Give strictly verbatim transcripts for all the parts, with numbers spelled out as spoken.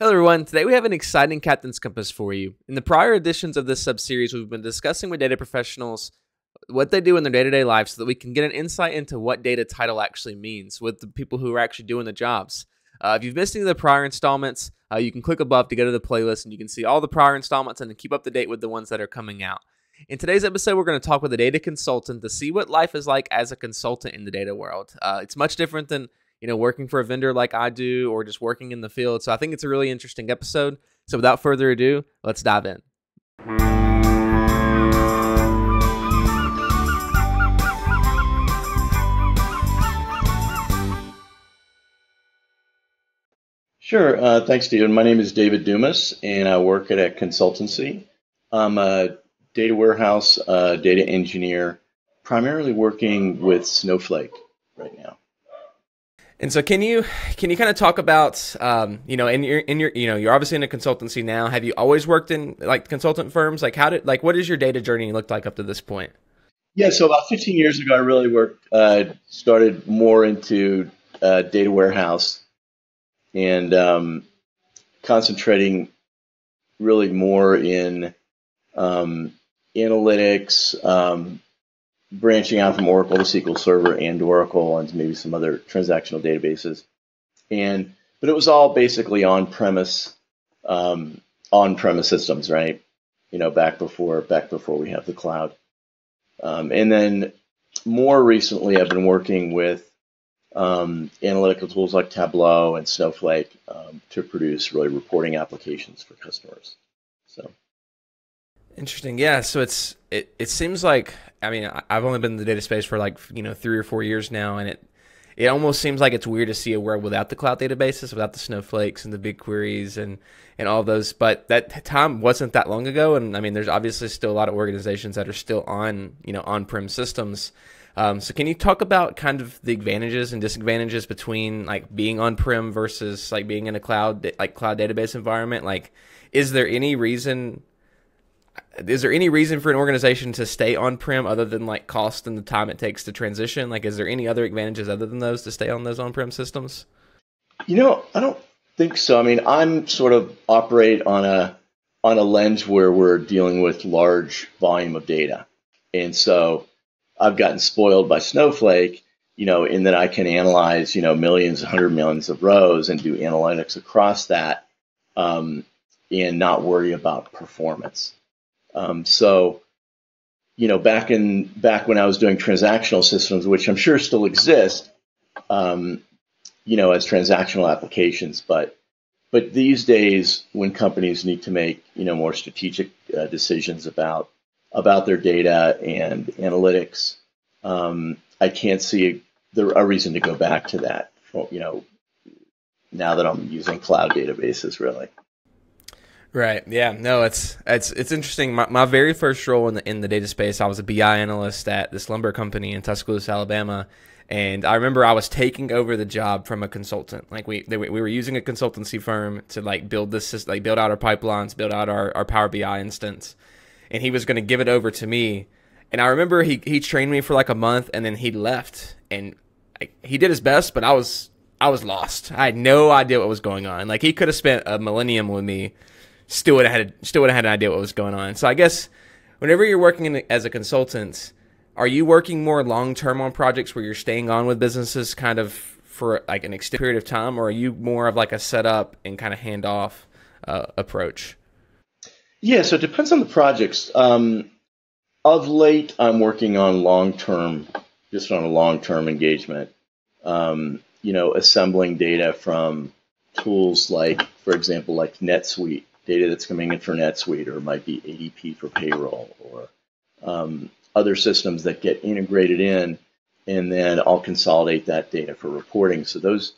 Hello everyone, today we have an exciting Captain's Compass for you. In the prior editions of this sub-series, we've been discussing with data professionals what they do in their day-to-day life so that we can get an insight into what data title actually means with the people who are actually doing the jobs. Uh, if you've missed any of the prior installments, uh, you can click above to go to the playlist and you can see all the prior installments and keep up to date with the ones that are coming out. In today's episode, we're going to talk with a data consultant to see what life is like as a consultant in the data world. Uh, it's much different than you know, working for a vendor like I do, or just working in the field. So I think it's a really interesting episode. So without further ado, let's dive in. Sure. Uh, thanks, Steven. My name is David Dumas, and I work at a consultancy. I'm a data warehouse, uh, data engineer, primarily working with Snowflake right now. And so can you can you kind of talk about um, you know in your in your you know you're obviously in a consultancy now. Have you always worked in like consultant firms? Like how did like what is your data journey looked like up to this point? Yeah, so about fifteen years ago, I really worked uh, started more into uh, data warehouse and um, concentrating really more in um, analytics. Um, branching out from Oracle to S Q L Server and Oracle and maybe some other transactional databases. And, but it was all basically on-premise, um, on-premise systems, right? You know, back before, back before we have the cloud. Um, and then more recently, I've been working with um, analytical tools like Tableau and Snowflake um, to produce really reporting applications for customers. So. Interesting. Yeah. So it's, it, it seems like, I mean, I've only been in the data space for like, you know, three or four years now. And it, it almost seems like it's weird to see a world without the cloud databases, without the Snowflakes and the BigQueries and, and all those, but that time wasn't that long ago. And I mean, there's obviously still a lot of organizations that are still on, you know, on-prem systems. Um, so can you talk about kind of the advantages and disadvantages between like being on-prem versus like being in a cloud, like cloud database environment? Like, is there any reason Is there any reason for an organization to stay on-prem other than like cost and the time it takes to transition? Like, is there any other advantages other than those to stay on those on-prem systems? You know, I don't think so. I mean, I'm sort of operate on a, on a lens where we're dealing with large volume of data. And so I've gotten spoiled by Snowflake, you know, in that I can analyze, you know, millions, hundred millions of rows and do analytics across that um, and not worry about performance. Um, so, you know, back in back when I was doing transactional systems, which I'm sure still exist, um, you know, as transactional applications. But but these days, when companies need to make you know more strategic uh, decisions about about their data and analytics, um, I can't see a, a reason to go back to that. You know, now that I'm using cloud databases, really. Right. Yeah. No, it's, it's, it's interesting. My, my very first role in the, in the data space, I was a B I analyst at this lumber company in Tuscaloosa, Alabama. And I remember I was taking over the job from a consultant. Like we, they, we were using a consultancy firm to like build this, like build out our pipelines, build out our, our Power B I instance. And he was going to give it over to me. And I remember he, he trained me for like a month and then he left and I, he did his best, but I was, I was lost. I had no idea what was going on. Like he could have spent a millennium with me. Still would have had still would have had an idea what was going on. So I guess whenever you're working in, as a consultant, are you working more long term on projects where you're staying on with businesses kind of for like an extended period of time, or are you more of like a setup and kind of hand off uh, approach? Yeah, so it depends on the projects. Um, of late, I'm working on long term, just on a long term engagement. Um, you know, assembling data from tools like, for example, like NetSuite. Data that's coming in for NetSuite, or it might be A D P for payroll, or um, other systems that get integrated in, and then I'll consolidate that data for reporting. So those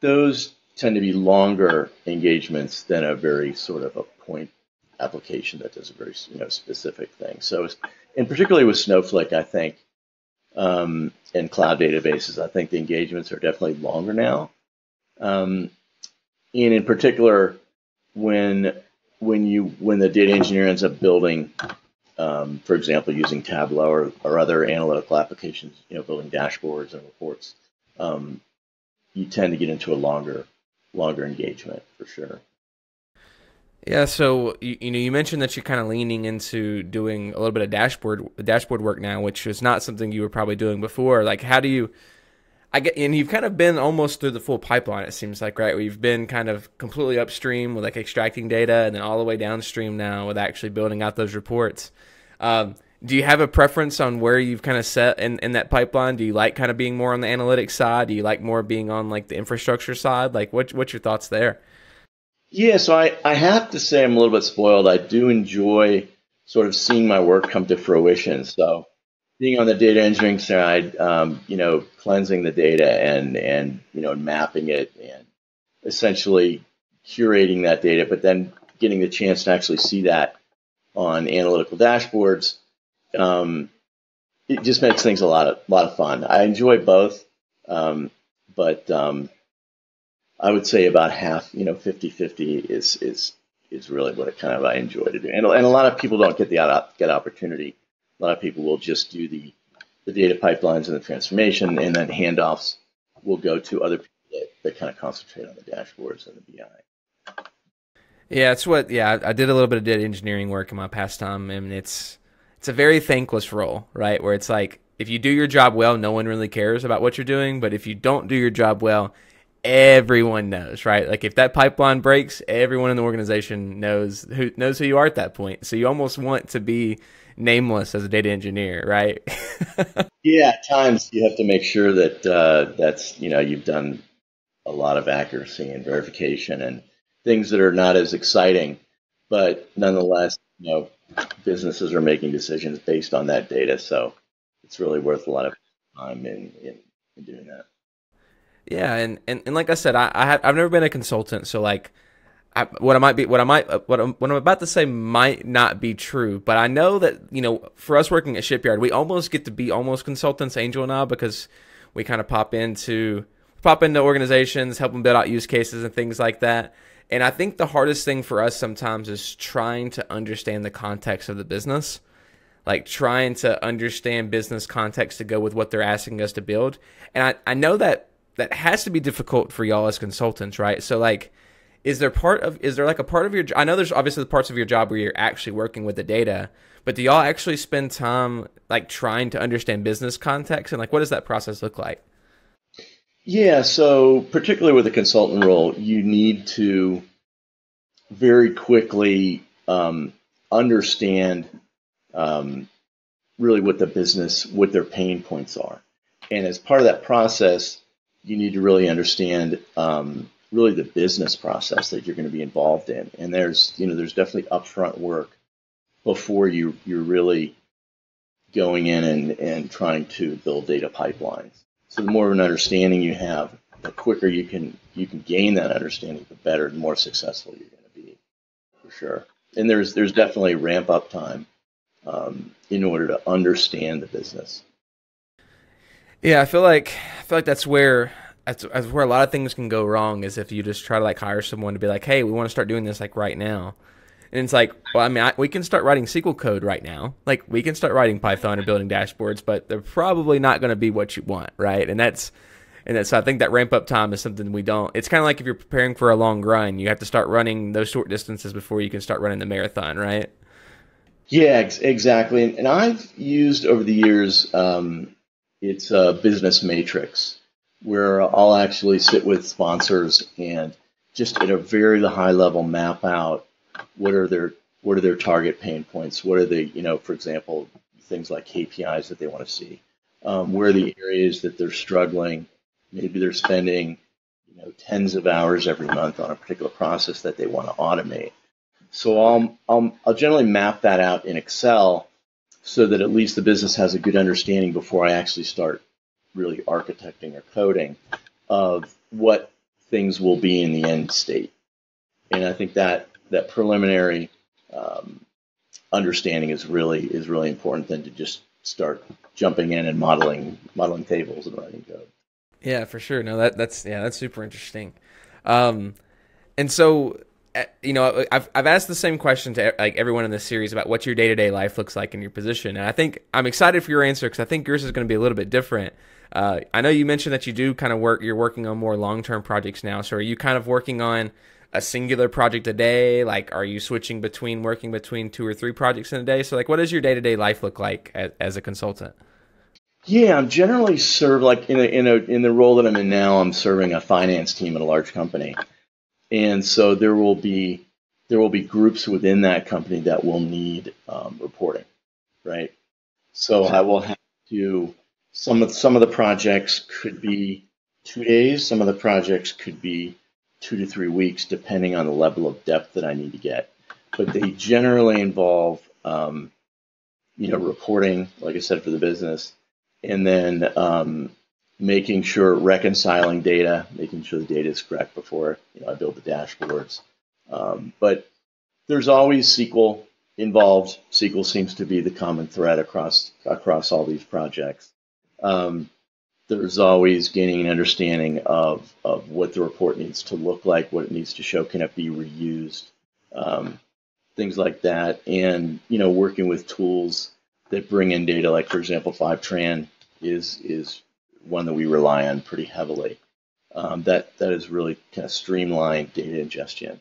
those tend to be longer engagements than a very sort of a point application that does a very you know specific thing. So, and particularly with Snowflake, I think, um, and cloud databases, I think the engagements are definitely longer now, um, and in particular. When when you when the data engineer ends up building, um, for example, using Tableau or, or other analytical applications, you know, building dashboards and reports, um, you tend to get into a longer longer engagement for sure. Yeah, so you, you know, you mentioned that you're kind of leaning into doing a little bit of dashboard dashboard work now, which is not something you were probably doing before. Like, how do you? I get, and you've kind of been almost through the full pipeline. It seems like, right? We've been kind of completely upstream with like extracting data, and then all the way downstream now with actually building out those reports. Um, do you have a preference on where you've kind of set in, in that pipeline? Do you like kind of being more on the analytics side? Do you like more being on like the infrastructure side? Like, what what's your thoughts there? Yeah, so I, I have to say I'm a little bit spoiled. I do enjoy sort of seeing my work come to fruition. So being on the data engineering side, um, you know, cleansing the data and, and you know, mapping it and essentially curating that data, but then getting the chance to actually see that on analytical dashboards, um, it just makes things a lot of, lot of fun. I enjoy both, um, but... Um, I would say about half, you know, fifty fifty is, is, is really what it kind of I enjoy to do. And, and a lot of people don't get the get opportunity. A lot of people will just do the, the data pipelines and the transformation, and then handoffs will go to other people that, that kind of concentrate on the dashboards and the B I. Yeah, it's what, yeah, I did a little bit of data engineering work in my past time, and it's, it's a very thankless role, right? Where it's like, if you do your job well, no one really cares about what you're doing, but if you don't do your job well, everyone knows, right? Like if that pipeline breaks, everyone in the organization knows who knows who you are at that point. So you almost want to be nameless as a data engineer, right? Yeah, at times you have to make sure that uh, that's, you know, you've done a lot of accuracy and verification and things that are not as exciting, but nonetheless, you know, businesses are making decisions based on that data. So it's really worth a lot of time in, in, in doing that. Yeah, and, and, and like I said, I, I have, I've never been a consultant, so like, I, what I might be, what I might, what I'm, what I'm about to say might not be true, but I know that, you know, for us working at Shipyard, we almost get to be almost consultants, Angel and I, because we kind of pop into, pop into organizations, help them build out use cases and things like that. And I think the hardest thing for us sometimes is trying to understand the context of the business. Like trying to understand business context to go with what they're asking us to build. And I, I know that that has to be difficult for y'all as consultants, right? So like, is there part of, is there like a part of your, I know there's obviously the parts of your job where you're actually working with the data, but do y'all actually spend time like trying to understand business context? And like, what does that process look like? Yeah. So particularly with a consultant role, you need to very quickly um, understand um, really what the business, what their pain points are. And as part of that process, you need to really understand um, really the business process that you're going to be involved in. And there's, you know, there's definitely upfront work before you, you're really going in and, and trying to build data pipelines. So the more of an understanding you have, the quicker you can, you can gain that understanding, the better, the more successful you're going to be, for sure. And there's, there's definitely ramp up time um, in order to understand the business. Yeah, I feel like I feel like that's where that's, that's where a lot of things can go wrong, is if you just try to like hire someone to be like, hey, we want to start doing this like right now, and it's like, well, I mean, I, we can start writing S Q L code right now, like we can start writing Python or building dashboards, but they're probably not going to be what you want, right? And that's and that's so I think that ramp up time is something we don't. It's kind of like if you're preparing for a long run, you have to start running those short distances before you can start running the marathon, right? Yeah, ex exactly. And, and I've used over the years. Um, It's a business matrix where I'll actually sit with sponsors and just at a very high level map out what are their what are their target pain points, what are the, you know, for example, things like K P Is that they want to see, um, where are the areas that they're struggling. Maybe they're spending, you know, tens of hours every month on a particular process that they want to automate. So I'll I'll, I'll generally map that out in Excel, so that at least the business has a good understanding before I actually start really architecting or coding of what things will be in the end state. And I think that that preliminary um, understanding is really is really important than to just start jumping in and modeling modeling tables and writing code. Yeah, for sure. No, that that's yeah, that's super interesting. Um, and so you know, I've, I've asked the same question to like everyone in this series about what your day-to-day life looks like in your position. And I think I'm excited for your answer because I think yours is going to be a little bit different. Uh, I know you mentioned that you do kind of work, you're working on more long-term projects now. So are you kind of working on a singular project a day? Like, are you switching between working between two or three projects in a day? So like, what does your day-to-day life look like as, as a consultant? Yeah, I'm generally serve like in a, in a, in the role that I'm in now, I'm serving a finance team at a large company. And so there will be there will be groups within that company that will need um, reporting, right? So I will have to some of some of the projects could be two days, some of the projects could be two to three weeks, depending on the level of depth that I need to get. But they generally involve, um, you know, reporting, like I said, for the business, and then um, making sure reconciling data, making sure the data is correct before you know I build the dashboards. Um, but there's always S Q L involved. S Q L seems to be the common thread across across all these projects. Um, there's always gaining an understanding of of what the report needs to look like, what it needs to show, can it be reused, um, things like that, and you know working with tools that bring in data, like for example, Fivetran is is one that we rely on pretty heavily. Um, that that is really kind of streamlined data ingestion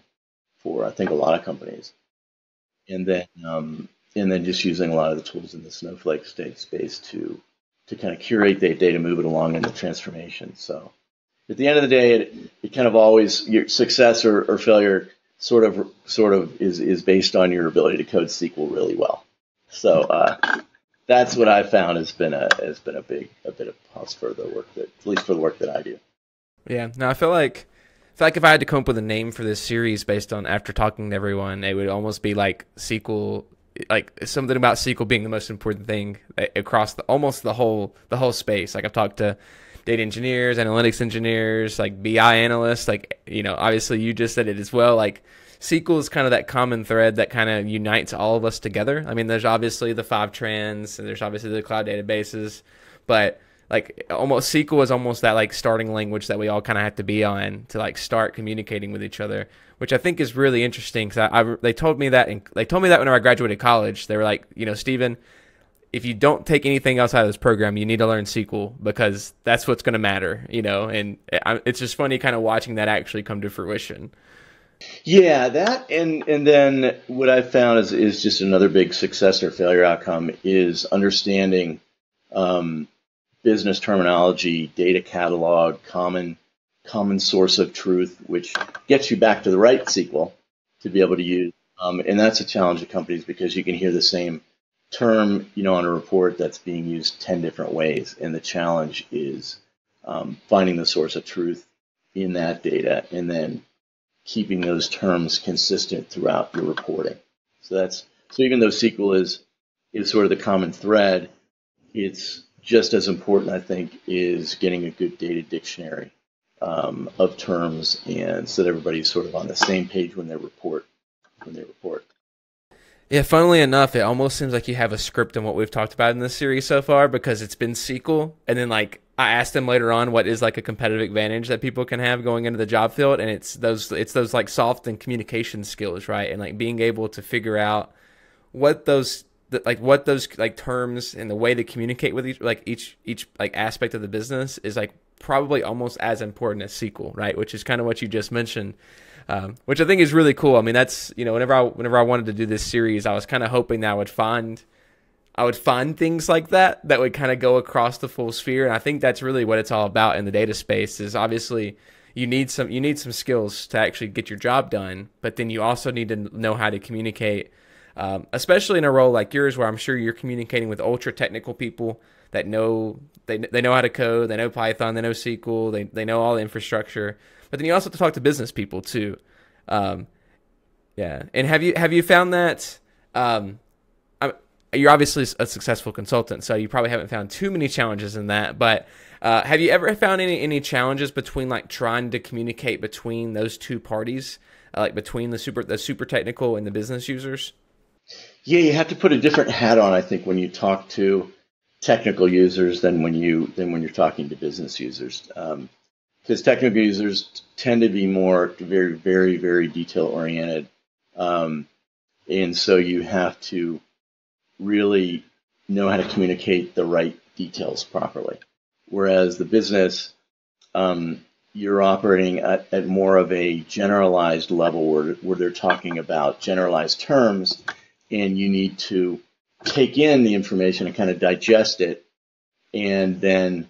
for I think a lot of companies, and then um, and then just using a lot of the tools in the Snowflake state space to to kind of curate that data, move it along in the transformation. So at the end of the day, it, it kind of always your success or, or failure sort of sort of is is based on your ability to code S Q L really well. So. Uh, That's what I found has been a has been a big a bit of pause for the work that at least for the work that I do. Yeah, no, I feel like I feel like if I had to come up with a name for this series based on after talking to everyone, it would almost be like S Q L, like something about S Q L being the most important thing across the almost the whole the whole space. Like I've talked to data engineers, analytics engineers, like B I analysts, like you know, obviously you just said it as well, like. S Q L is kind of that common thread that kind of unites all of us together. I mean, there's obviously the Fivetrans and there's obviously the cloud databases, but like almost S Q L is almost that like starting language that we all kind of have to be on to like start communicating with each other, which I think is really interesting. Cause I, I they told me that in, they told me that whenever I graduated college, they were like, you know, Stephen, if you don't take anything else out of this program, you need to learn S Q L because that's what's going to matter, you know. And I, it's just funny kind of watching that actually come to fruition. Yeah, that and and then what I found is is just another big success or failure outcome is understanding um, business terminology, data catalog, common common source of truth, which gets you back to the right S Q L to be able to use. Um, and that's a challenge to companies because you can hear the same term, you know, on a report that's being used ten different ways, and the challenge is um, finding the source of truth in that data, and then keeping those terms consistent throughout your reporting. So that's so even though S Q L is is sort of the common thread, it's just as important, I think, is getting a good data dictionary um, of terms, and so that everybody's sort of on the same page when they report when they report. Yeah, funnily enough, it almost seems like you have a script on what we've talked about in this series so far because it's been S Q L, and then like I asked them later on what is like a competitive advantage that people can have going into the job field, and it's those it's those like soft and communication skills, right? And like being able to figure out what those like what those like terms and the way they communicate with each like each each like aspect of the business is like probably almost as important as S Q L, right? Which is kind of what you just mentioned. Um, which I think is really cool. I mean, that's, you know, whenever I, whenever I wanted to do this series, I was kind of hoping that I would find, I would find things like that, that would kind of go across the full sphere. And I think that's really what it's all about in the data space is obviously you need some, you need some skills to actually get your job done, but then you also need to know how to communicate, um, especially in a role like yours, where I'm sure you're communicating with ultra technical people that know, they, they know how to code, they know Python, they know S Q L, they, they know all the infrastructure. But then you also have to talk to business people too, um, yeah. And have you have you found that um, I, you're obviously a successful consultant, so you probably haven't found too many challenges in that. But uh, have you ever found any any challenges between like trying to communicate between those two parties, uh, like between the super the super technical and the business users? Yeah, you have to put a different hat on, I think, when you talk to technical users than when you than when you're talking to business users. Um, because technical users tend to be more very, very, very detail-oriented. Um, and so you have to really know how to communicate the right details properly. Whereas the business, um, you're operating at, at more of a generalized level where, where they're talking about generalized terms, and you need to take in the information and kind of digest it, and then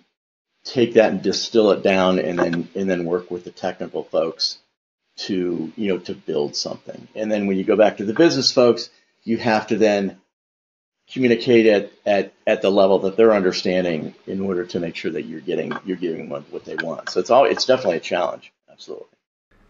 take that and distill it down, and then and then work with the technical folks to you know to build something. And then when you go back to the business folks, you have to then communicate it at, at the level that they're understanding in order to make sure that you're getting you're giving them what they want. So it's all it's definitely a challenge. Absolutely.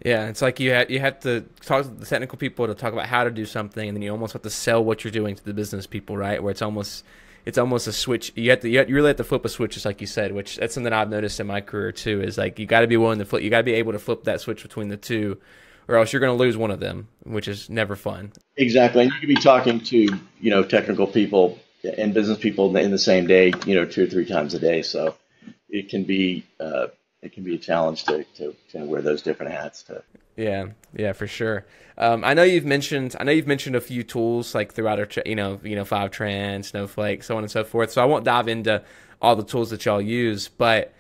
Yeah, it's like you have, you have to talk to the technical people to talk about how to do something, and then you almost have to sell what you're doing to the business people, right? Where it's almost it's almost a switch. You have to you, have, you really have to flip a switch, just like you said. Which that's something I've noticed in my career too. Is like you got to be willing to flip. You got to be able to flip that switch between the two, or else you're going to lose one of them, which is never fun. Exactly, and you could be talking to you know technical people and business people in the same day, you know, two or three times a day. So it can be. Uh, It can be a challenge to, to, to wear those different hats. To. Yeah, yeah, for sure. Um, I know you've mentioned I know you've mentioned a few tools like throughout our you know you know Fivetran, Snowflake, so on and so forth. So I won't dive into all the tools that y'all use. But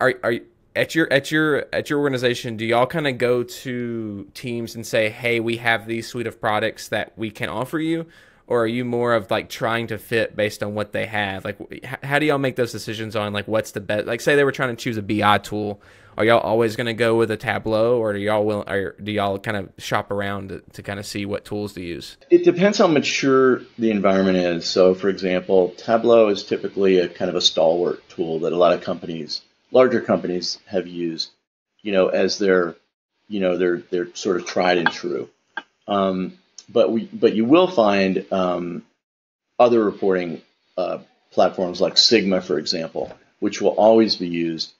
are are at your at your at your organization, do y'all kind of go to teams and say, hey, we have these suite of products that we can offer you, or are you more of like trying to fit based on what they have? Like, how do y'all make those decisions on like what's the best? Like, say they were trying to choose a B I tool, are y'all always going to go with a Tableau, or do y'all will or do y'all kind of shop around to, to kind of see what tools to use? It depends how mature the environment is. So, for example, Tableau is typically a kind of a stalwart tool that a lot of companies, larger companies, have used, you know, as their, you know, their their sort of tried and true. Um, But we, but you will find um, other reporting uh, platforms like Sigma, for example, which will always be used,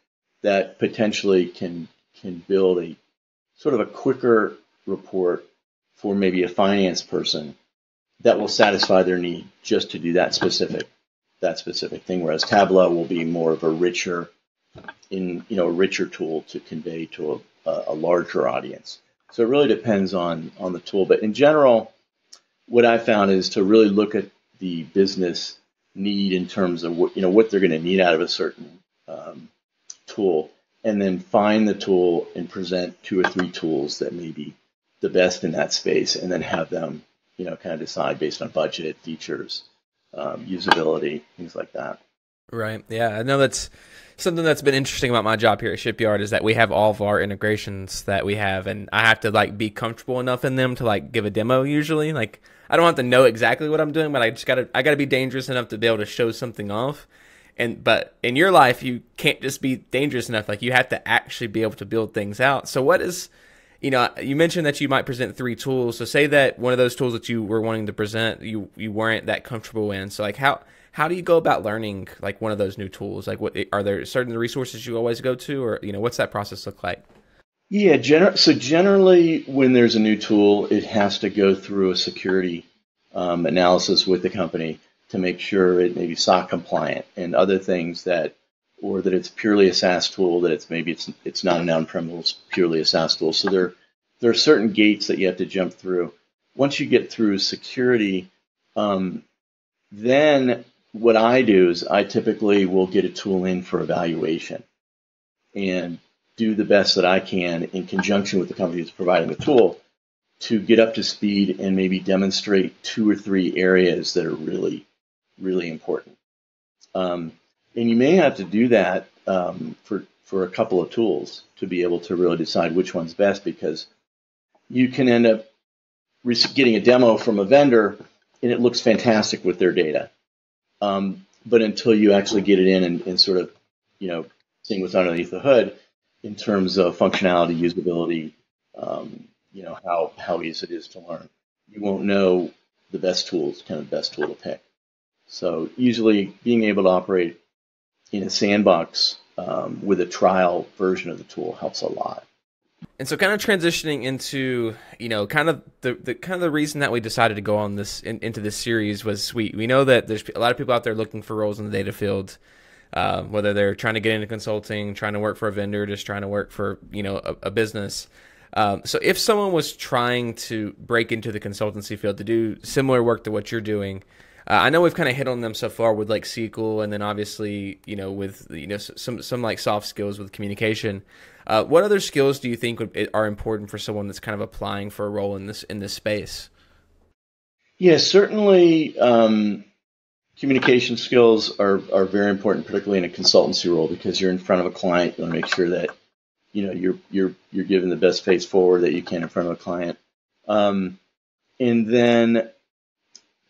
that potentially can can build a sort of a quicker report for maybe a finance person that will satisfy their need just to do that specific that specific thing. Whereas Tableau will be more of a richer in you know a richer tool to convey to a, a larger audience. So it really depends on, on the tool. But in general, what I found is to really look at the business need in terms of what, you know, what they're going to need out of a certain um, tool, and then find the tool and present two or three tools that may be the best in that space, and then have them you know, kind of decide based on budget, features, um, usability, things like that. Right. Yeah, I know that's something that's been interesting about my job here at Shipyard, is that we have all of our integrations that we have, and I have to like be comfortable enough in them to like give a demo usually. Like I don't have to know exactly what I'm doing, but I just gotta I gotta be dangerous enough to be able to show something off. And but in your life you can't just be dangerous enough, like you have to actually be able to build things out. So what is you know, you mentioned that you might present three tools. So say that one of those tools that you were wanting to present, you you weren't that comfortable in. So like how how do you go about learning like one of those new tools? Like what are there certain resources you always go to, or you know, what's that process look like? Yeah, gener so generally when there's a new tool, it has to go through a security um, analysis with the company to make sure it may be S O C compliant and other things that, or that it's purely a SaaS tool, that it's maybe it's it's not an on-premise, purely a SaaS tool. So there, there are certain gates that you have to jump through. Once you get through security, um, then what I do is I typically will get a tool in for evaluation and do the best that I can in conjunction with the company that's providing the tool to get up to speed and maybe demonstrate two or three areas that are really, really important. Um, And you may have to do that um, for, for a couple of tools to be able to really decide which one's best, because you can end up getting a demo from a vendor and it looks fantastic with their data. Um, but until you actually get it in and, and sort of, you know, seeing what's underneath the hood in terms of functionality, usability, um, you know, how, how easy it is to learn, you won't know the best tools, kind of best tool to pick. So usually being able to operate in a sandbox um, with a trial version of the tool helps a lot. And so kind of transitioning into, you know, kind of the, the kind of the reason that we decided to go on this in, into this series was we, we know that there's a lot of people out there looking for roles in the data field. uh, whether they're trying to get into consulting, trying to work for a vendor, just trying to work for, you know, a, a business. Um, so if someone was trying to break into the consultancy field to do similar work to what you're doing, uh, I know we've kind of hit on them so far with like S Q L, and then obviously, you know, with, you know, some, some like soft skills with communication. Uh, what other skills do you think would, are important for someone that's kind of applying for a role in this, in this space? Yeah, certainly um, communication skills are, are very important, particularly in a consultancy role, because you're in front of a client. You want to make sure that, you know, you're, you're, you're giving the best face forward that you can in front of a client. Um, and then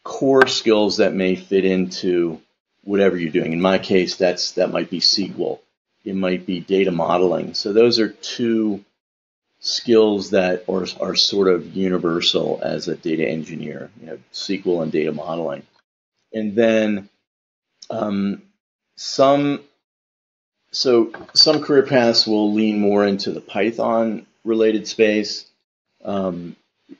core skills that may fit into whatever you're doing. In my case, that's, that might be S Q L. It might be data modeling. So those are two skills that are, are sort of universal as a data engineer, you know, S Q L and data modeling. And then um, some, so some career paths will lean more into the Python related space. Um,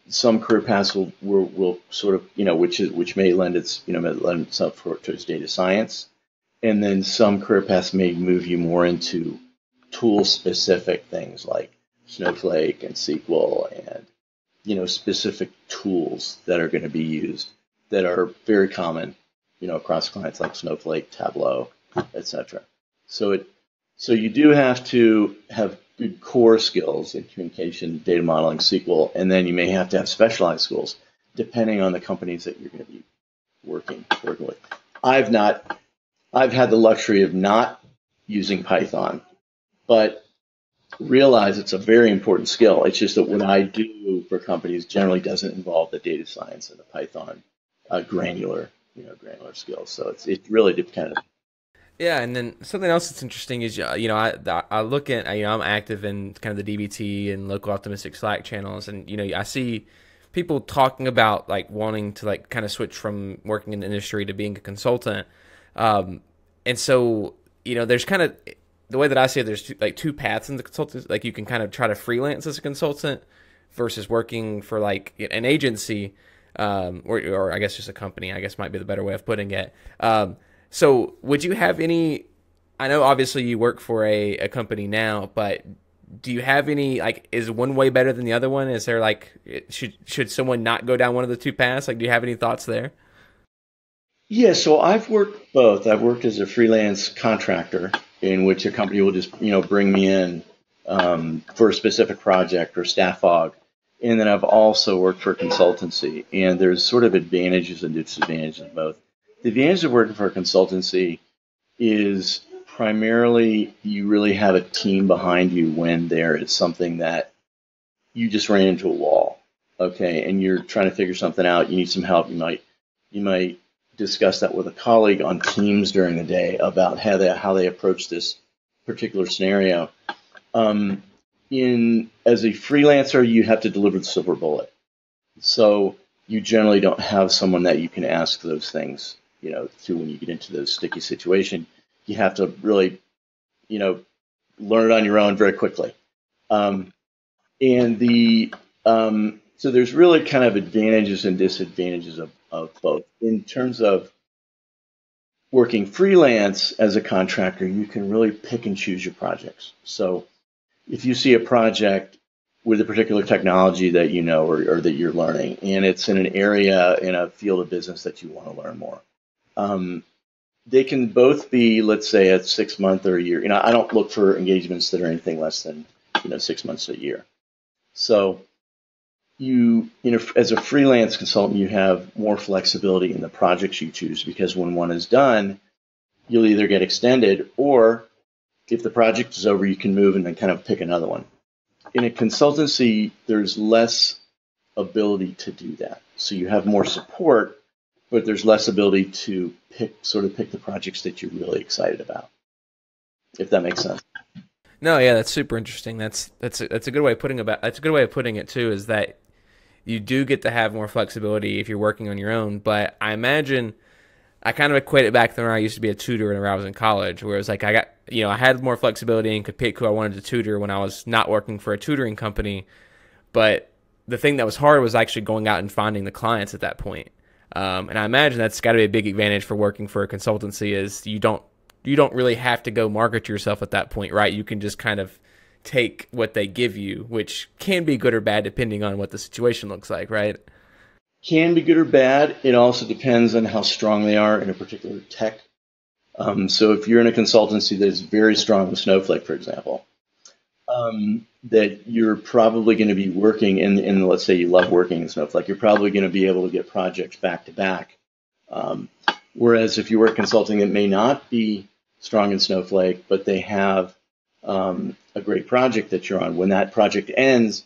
some career paths will, will, will sort of, you know, which is, which may lend its, you know, lend itself towards data science. And then some career paths may move you more into tool-specific things like Snowflake and S Q L and, you know, specific tools that are going to be used that are very common, you know, across clients like Snowflake, Tableau, et cetera. So it, so you do have to have good core skills in communication, data modeling, S Q L, and then you may have to have specialized skills depending on the companies that you're going to be working, working with. I've not... I've had the luxury of not using Python, but realize it's a very important skill. It's just that what I do for companies generally doesn't involve the data science and the Python uh, granular, you know, granular skills. So it's it really did kind of. Yeah, and then something else that's interesting is, you know, I I look at, you know, I'm active in kind of the D B T and local optimistic Slack channels, and you know I see people talking about like wanting to like kind of switch from working in the industry to being a consultant. Um, and so, you know, there's kind of, the way that I see it, there's two, like two paths in the consultant. Like you can kind of try to freelance as a consultant versus working for like an agency, um, or, or I guess just a company, I guess might be the better way of putting it. Um, so would you have any, I know obviously you work for a, a company now, but do you have any, like, is one way better than the other one? Is there like, it, should, should someone not go down one of the two paths? Like, do you have any thoughts there? Yeah, so I've worked both. I've worked as a freelance contractor in which a company will just, you know, bring me in um, for a specific project or staff hog. And then I've also worked for consultancy. And there's sort of advantages and disadvantages of both. The advantage of working for a consultancy is primarily you really have a team behind you when there is something that you just ran into a wall, okay? And you're trying to figure something out. You need some help. You might, you might discuss that with a colleague on Teams during the day about how they how they approach this particular scenario. Um, in as a freelancer, you have to deliver the silver bullet, so you generally don't have someone that you can ask those things, you know, to when you get into those sticky situation. You have to really, you know, learn it on your own very quickly. Um, and the um, so there's really kind of advantages and disadvantages of. Of both. In terms of working freelance as a contractor, you can really pick and choose your projects. So if you see a project with a particular technology that you know or, or that you're learning, and it's in an area in a field of business that you want to learn more, um, they can both be, let's say, a six month or a year. You know, I don't look for engagements that are anything less than, you know, six months to a year. So You, you know, as a freelance consultant, you have more flexibility in the projects you choose, because when one is done, you'll either get extended or if the project is over, you can move and then kind of pick another one. In a consultancy, there's less ability to do that. So you have more support, but there's less ability to pick, sort of pick the projects that you're really excited about, if that makes sense. No, yeah, that's super interesting. That's that's a, that's a good way of putting about. That's a good way of putting it too. Is that you do get to have more flexibility if you're working on your own, but I imagine I kind of equate it back to when I used to be a tutor and when I was in college, where it was like I got, you know, I had more flexibility and could pick who I wanted to tutor when I was not working for a tutoring company. But the thing that was hard was actually going out and finding the clients at that point. Um, and I imagine that's got to be a big advantage for working for a consultancy, is you don't you don't really have to go market yourself at that point, right? You can just kind of take what they give you, which can be good or bad depending on what the situation looks like, right? Can be good or bad. It also depends on how strong they are in a particular tech. Um, so if you're in a consultancy that is very strong with Snowflake, for example, um, that you're probably going to be working in, in, let's say you love working in Snowflake, you're probably going to be able to get projects back to back. Um, whereas if you work consulting that may not be strong in Snowflake, but they have um, a great project that you're on, when that project ends,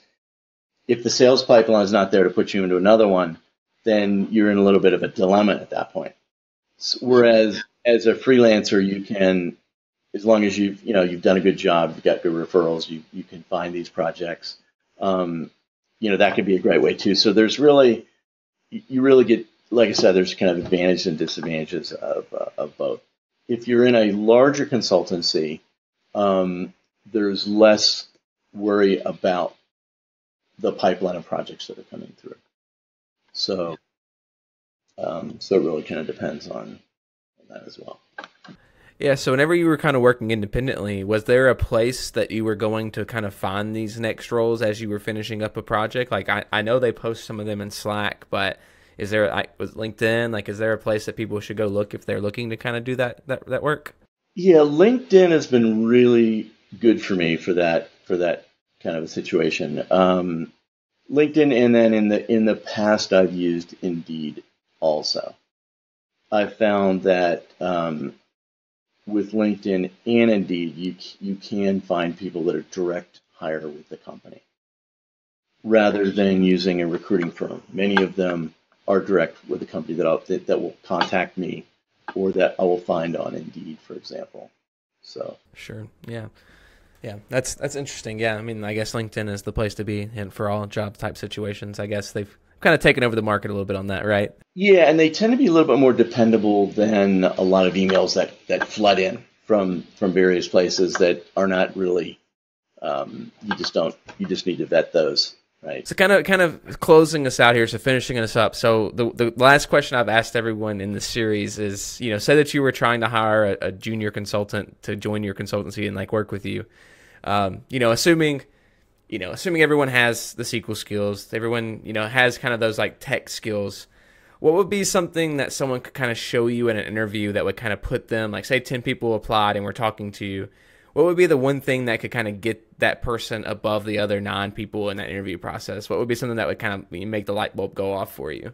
if the sales pipeline is not there to put you into another one, then you're in a little bit of a dilemma at that point. So, whereas as a freelancer, you can, as long as you've, you know, you've done a good job, you've got good referrals, you, you can find these projects. Um, you know, that could be a great way too. So there's really, you really get, like I said, there's kind of advantages and disadvantages of, uh, of both. If you're in a larger consultancy, um, there's less worry about the pipeline of projects that are coming through. So, um, so it really kind of depends on that as well. Yeah. So whenever you were kind of working independently, was there a place that you were going to kind of find these next roles as you were finishing up a project? Like, I, I know they post some of them in Slack, but is there, like, was LinkedIn, like, is there a place that people should go look if they're looking to kind of do that, that, that work? Yeah. LinkedIn has been really good for me for that, for that kind of a situation. Um, LinkedIn. And then in the, in the past, I've used Indeed also. I found that, um, with LinkedIn and Indeed, you you can find people that are direct hire with the company, rather than using a recruiting firm. Many of them are direct with the company that I'll, that, that will contact me, or that I will find on Indeed, for example. So sure, yeah, yeah, that's that's interesting. Yeah, I mean, I guess LinkedIn is the place to be, and for all job type situations, I guess they've kind of taken over the market a little bit on that, right? Yeah, and they tend to be a little bit more dependable than a lot of emails that, that flood in from from various places that are not really, um, you just don't, you just need to vet those, right? So kind of kind of closing us out here, so finishing us up. So the, the last question I've asked everyone in the series is, you know, say that you were trying to hire a, a junior consultant to join your consultancy and like work with you, um, you know, assuming... You know, assuming everyone has the S Q L skills, everyone, you know, has kind of those like tech skills, what would be something that someone could kind of show you in an interview that would kind of put them, like say ten people applied and we're talking to you, what would be the one thing that could kind of get that person above the other nine people in that interview process? What would be something that would kind of make the light bulb go off for you?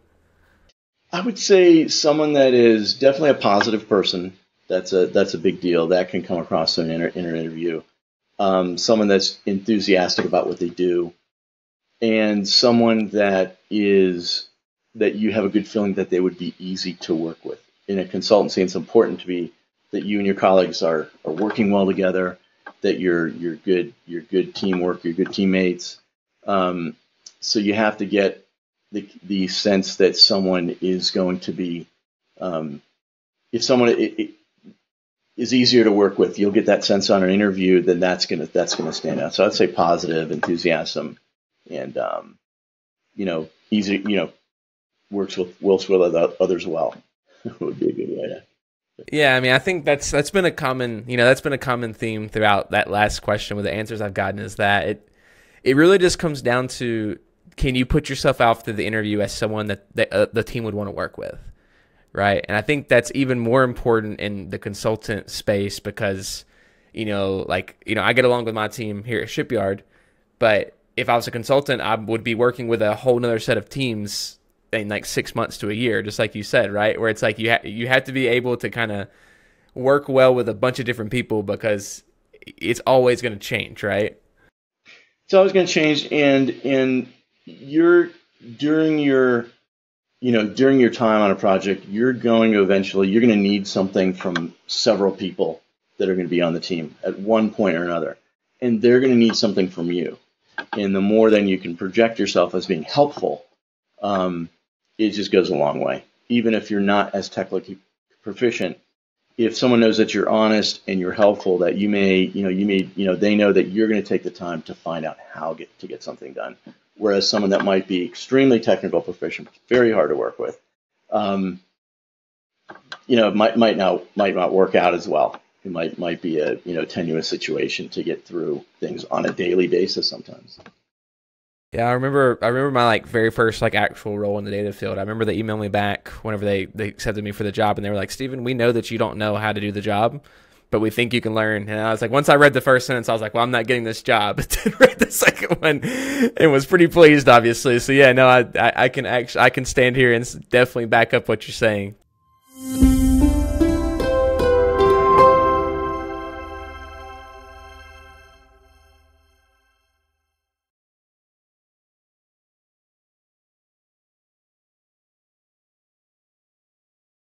I would say someone that is definitely a positive person. That's a, that's a big deal. That can come across in an inter, inter interview. Um, someone that's enthusiastic about what they do, and someone that is, that you have a good feeling that they would be easy to work with. In a consultancy, it's important to be that you and your colleagues are, are working well together, that you're, you're good, you're good teamwork, you're good teammates. Um, so you have to get the, the sense that someone is going to be, um, if someone, it, it, is easier to work with, you'll get that sense on an interview, then that's going to, that's going to stand out. So I'd say positive, enthusiasm, and, um, you know, easy, you know, works with, works with others well would be a good way to. Yeah. I mean, I think that's, that's been a common, you know, that's been a common theme throughout that last question with the answers I've gotten, is that it, it really just comes down to, can you put yourself out through the interview as someone that, that uh, the team would want to work with? Right. And I think that's even more important in the consultant space because, you know, like, you know, I get along with my team here at Shipyard, but if I was a consultant, I would be working with a whole nother set of teams in like six months to a year, just like you said, right? Where it's like you, ha you have to be able to kind of work well with a bunch of different people because it's always going to change, right? It's always going to change. And, and you're during your... you know, during your time on a project, you're going to eventually, you're going to need something from several people that are going to be on the team at one point or another. And they're going to need something from you. And the more then you can project yourself as being helpful, um, it just goes a long way. Even if you're not as technically proficient, if someone knows that you're honest and you're helpful, that you may, you know, you may, you know, they know that you're going to take the time to find out how get, to get something done. Whereas someone that might be extremely technical proficient, very hard to work with, um, you know, might might not might not work out as well. it might might be a you know tenuous situation to get through things on a daily basis sometimes. Yeah, I remember. I remember my like very first like actual role in the data field. I remember they emailed me back whenever they they accepted me for the job, and they were like, "Steven, we know that you don't know how to do the job, but we think you can learn." And I was like, once I read the first sentence, I was like, "Well, I'm not getting this job." But then read the second one, and was pretty pleased, obviously. So yeah, no, I I, I can actually I can stand here and definitely back up what you're saying.